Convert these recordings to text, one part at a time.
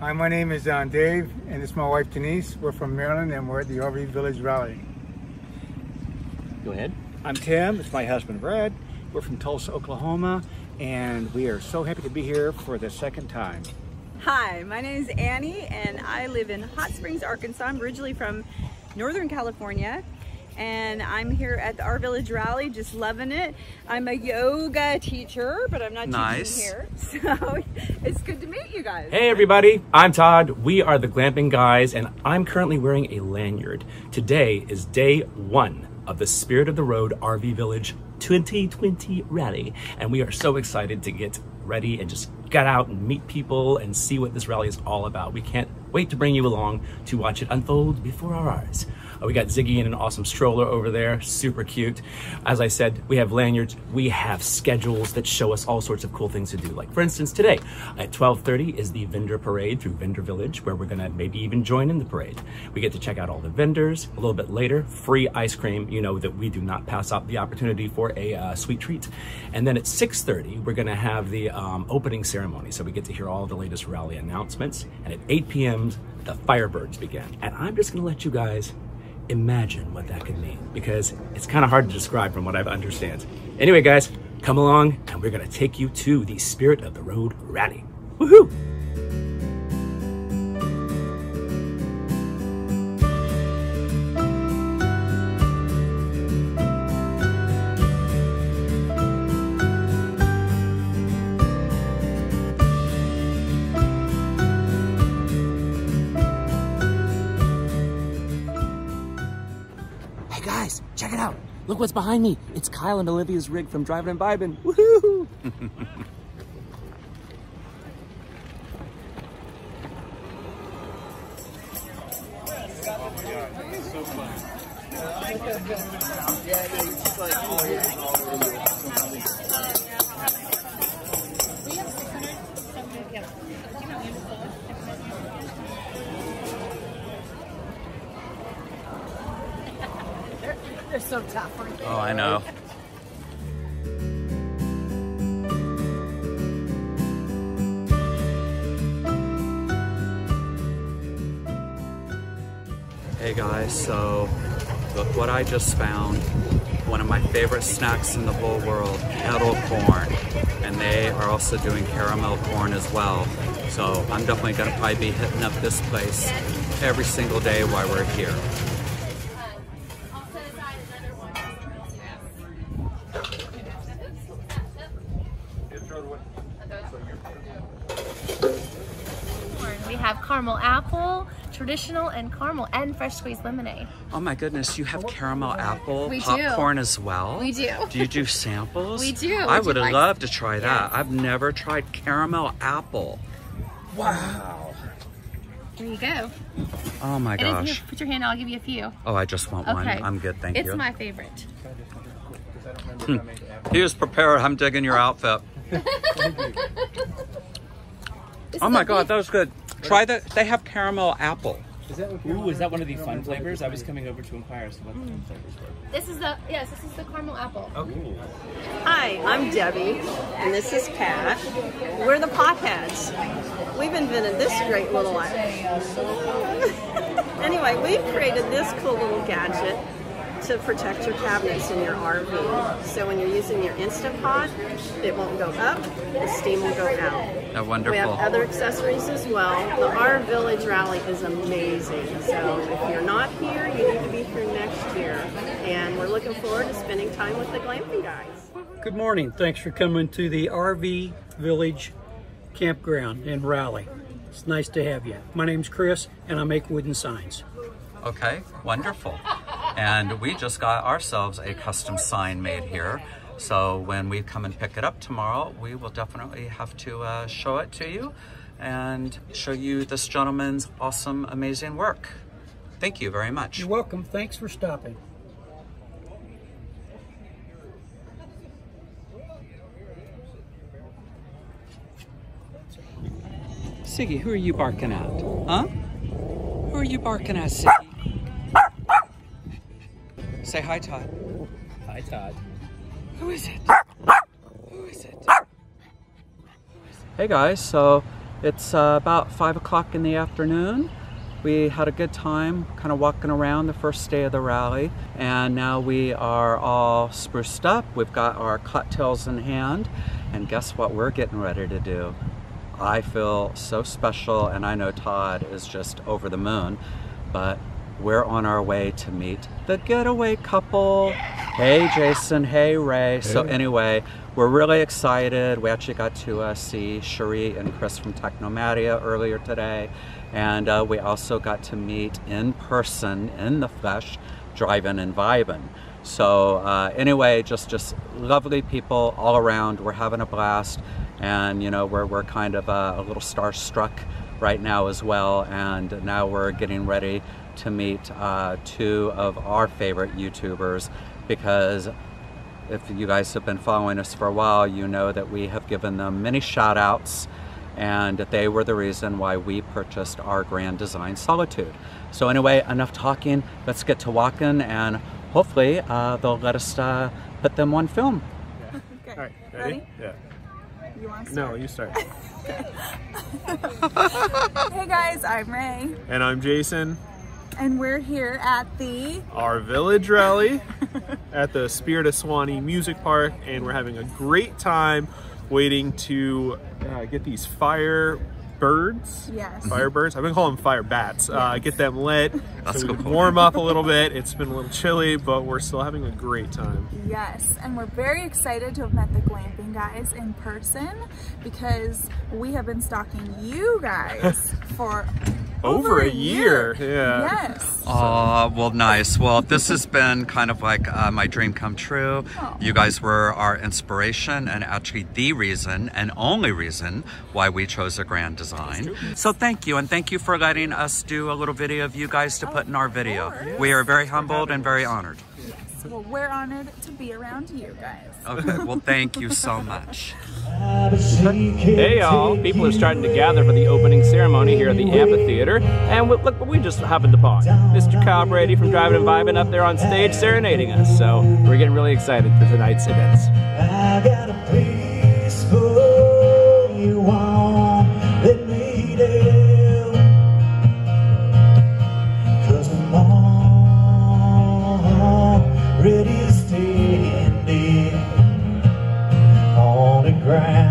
Hi, my name is Dave, and it's my wife Denise. We're from Maryland, and we're at the RVillage Rally. Go ahead. I'm Tim. It's my husband Brad. We're from Tulsa, Oklahoma, and we are so happy to be here for the second time. Hi, my name is Annie, and I live in Hot Springs, Arkansas. I'm originally from Northern California, and I'm here at the RVillage Rally, just loving it. I'm a yoga teacher, but I'm not teaching here, so it's good to meet you guys. Hey everybody, I'm Todd. We are the Glamping Guys, and I'm currently wearing a lanyard. Today is day one of the Spirit of the Road RVillage 2020 Rally, and we are so excited to get ready and just get out and meet people and see what this rally is all about. We can't wait to bring you along to watch it unfold before our eyes. We got Ziggy in an awesome stroller over there, super cute. As I said, we have lanyards, we have schedules that show us all sorts of cool things to do. Like for instance, today at 12:30 is the vendor parade through Vendor Village, where we're gonna maybe even join in the parade. We get to check out all the vendors. A little bit later, free ice cream. You know that we do not pass up the opportunity for a sweet treat. And then at 6:30, we're gonna have the opening ceremony. So we get to hear all the latest rally announcements. And at 8 p.m., the Firebirds begin. And I'm just gonna let you guys imagine what that could mean, because it's kind of hard to describe from what I understand. Anyway, guys, come along and we're gonna take you to the Spirit of the Road Rally. Woohoo! Check it out. Look what's behind me. It's Kyle and Olivia's rig from Drivin' and Vibin'. Woohoo! They're so tough. Oh, I know. Hey guys, so look what I just found. One of my favorite snacks in the whole world, kettle corn. And they are also doing caramel corn as well. So I'm definitely gonna probably be hitting up this place every single day while we're here. We have caramel apple, traditional, and caramel and fresh squeezed lemonade. Oh my goodness, you have caramel apple popcorn as well? We do. Do you do samples? We do. I would have loved to try that. I've never tried caramel apple. Wow. There you go. Oh my gosh. Here, put your hand out, I'll give you a few. Oh, I just want one. I'm good, thank you. It's my favorite. He was prepared. I'm digging your outfit. Oh my god, that was good. Try that. They have caramel apple. Ooh, is that one of the fun flavors? I was coming over to inquire as to what the fun flavors were. This is the caramel apple. Okay. Hi, I'm Debbie, and this is Pat. We're the Potheads. We've invented this great little life. Anyway, we've created this cool little gadget to protect your cabinets in your RV. So when you're using your Instant Pot, it won't go up, the steam will go out. Oh, wonderful. We have other accessories as well. The RVillage Rally is amazing. So if you're not here, you need to be here next year. And we're looking forward to spending time with the Glamping Guys. Good morning. Thanks for coming to the RVillage Campground and Rally. It's nice to have you. My name's Chris, and I make wooden signs. Okay, wonderful. And we just got ourselves a custom sign made here. So when we come and pick it up tomorrow, we will definitely have to show it to you and show you this gentleman's awesome, amazing work. Thank you very much. You're welcome. Thanks for stopping. Ziggy, who are you barking at? Huh? Who are you barking at, Ziggy? Say hi, Todd. Hi, Todd. Who is it? Hey guys, so It's about 5 o'clock in the afternoon. We had a good time kind of walking around the first day of the rally, and now we are all spruced up. We've got our cocktails in hand, and guess what we're getting ready to do? I feel so special, and I know Todd is just over the moon, but we're on our way to meet the Getaway Couple. Hey Jason, hey Ray. Hey. So anyway, we're really excited. We actually got to see Cherie and Chris from Technomadia earlier today. And we also got to meet in person, in the flesh, Drivin' and Vibin'. So anyway, just lovely people all around. We're having a blast. And you know, we're kind of a little starstruck right now as well. And now we're getting ready to meet two of our favorite YouTubers, because if you guys have been following us for a while, you know that we have given them many shout outs, and they were the reason why we purchased our grand design Solitude. So anyway, enough talking, let's get to walking, and hopefully they'll let us put them on film. Yeah. Okay. All right, ready? Yeah. You want to start? No, you start. Hey guys, I'm Ray. And I'm Jason. And we're here at the RVillage Rally at the Spirit of Suwannee Music Park, and we're having a great time waiting to get these firebirds. Yes. Firebirds. I've been calling them fire bats. Yes. Get them lit. That's so we can warm up a little bit. It's been a little chilly, but we're still having a great time. Yes, and we're very excited to have met the Glamping Guys in person, because we have been stalking you guys for over a year. Yeah. Yes. Oh, well, nice. Well, this has been kind of like my dream come true. Oh. You guys were our inspiration, and actually the reason and only reason why we chose a grand design. So thank you, and thank you for letting us do a little video of you guys to put in our video. Yes. We are very humbled and very honored. Yes. Well, we're honored to be around you guys. Okay, well, thank you so much. Hey y'all, people are starting to gather for the opening ceremony here at the amphitheater, and look what we just happened upon. Mr. Kyle Brady from Drivin' and Vibin' up there on stage serenading us, so we're getting really excited for tonight's events. I got a place for you all that need it, 'cause I'm already standing on the ground.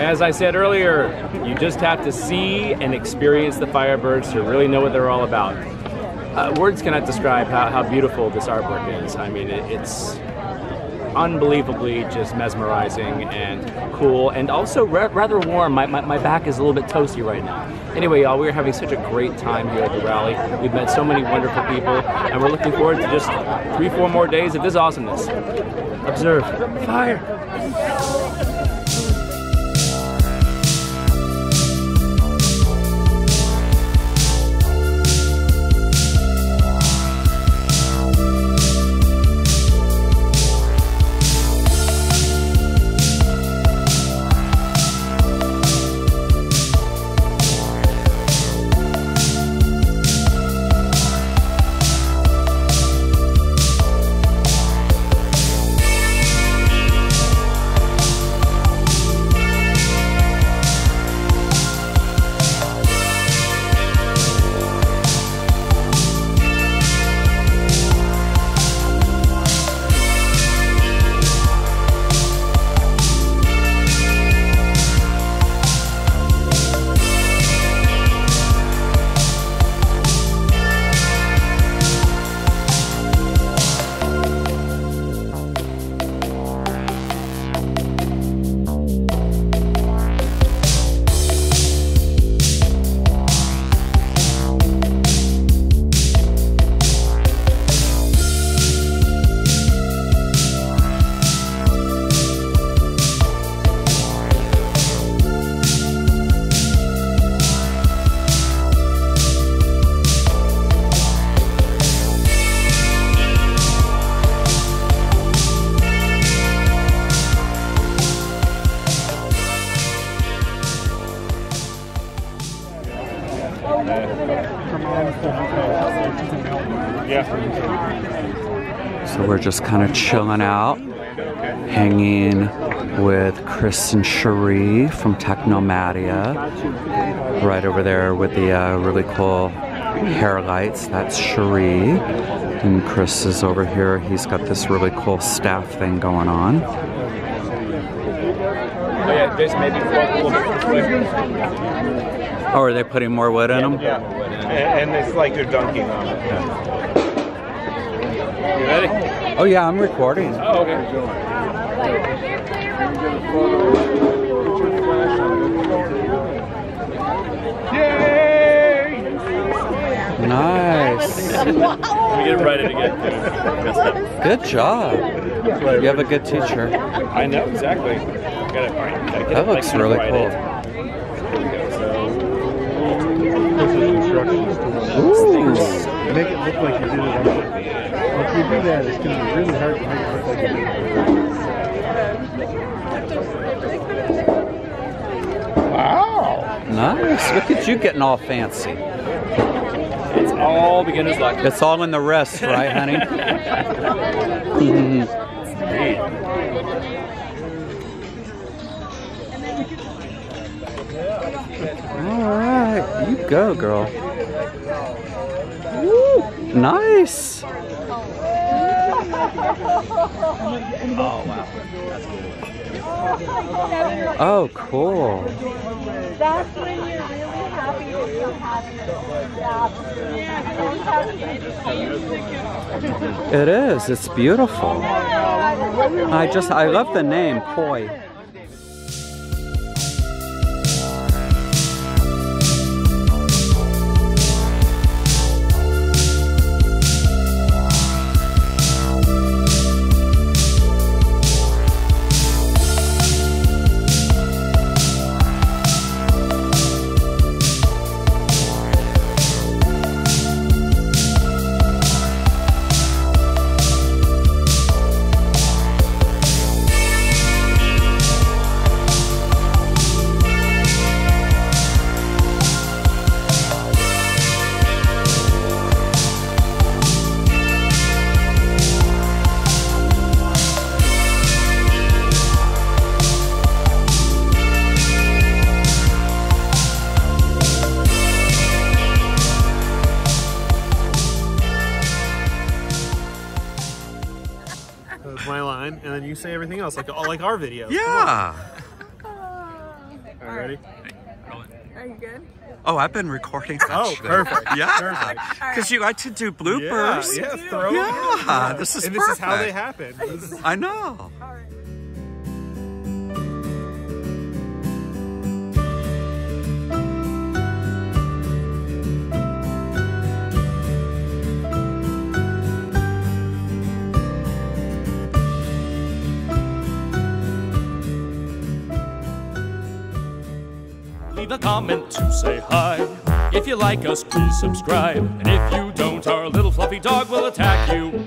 As I said earlier, you just have to see and experience the firebirds to really know what they're all about. Words cannot describe how beautiful this artwork is. I mean, it's unbelievably just mesmerizing and cool, and also rather warm. My back is a little bit toasty right now. Anyway, y'all, we're having such a great time here at the rally. We've met so many wonderful people, and we're looking forward to just 3-4 more days of this awesomeness. Observe. Fire! So we're just kind of chilling out, hanging with Chris and Cherie from Technomadia. Right over there with the really cool hair lights, that's Cherie. And Chris is over here, he's got this really cool staff thing going on. Oh, are they putting more wood in them? Yeah, and it's like they're dunking on it. Yeah. You ready? Oh yeah, I'm recording. Oh, okay. Yay! Nice. We get right in again. Good job. You have a good teacher. I know, exactly. That looks really cool. Ooh. Make it look like you did it on TV. If you do that, it's going to be really hard to make it look like you did it on TV. Wow! Nice! Look at you getting all fancy. It's all beginner's luck. It's all in the wrist, right, honey? Alright, you go, girl. Woo, nice! Oh, wow. That's cool. Oh, cool. That's when you're really happy that you're having a job. It is, it's beautiful. I love the name, Poi. And then you say everything else, like our videos. Yeah. All right, ready? Are you good? Oh, I've been recording. Oh, perfect. Yeah, because you like to do bloopers. Yeah, yeah, this is perfect. And this is how they happen. I know. All right. A comment to say hi. If you like us, please subscribe. And if you don't, our little fluffy dog will attack you.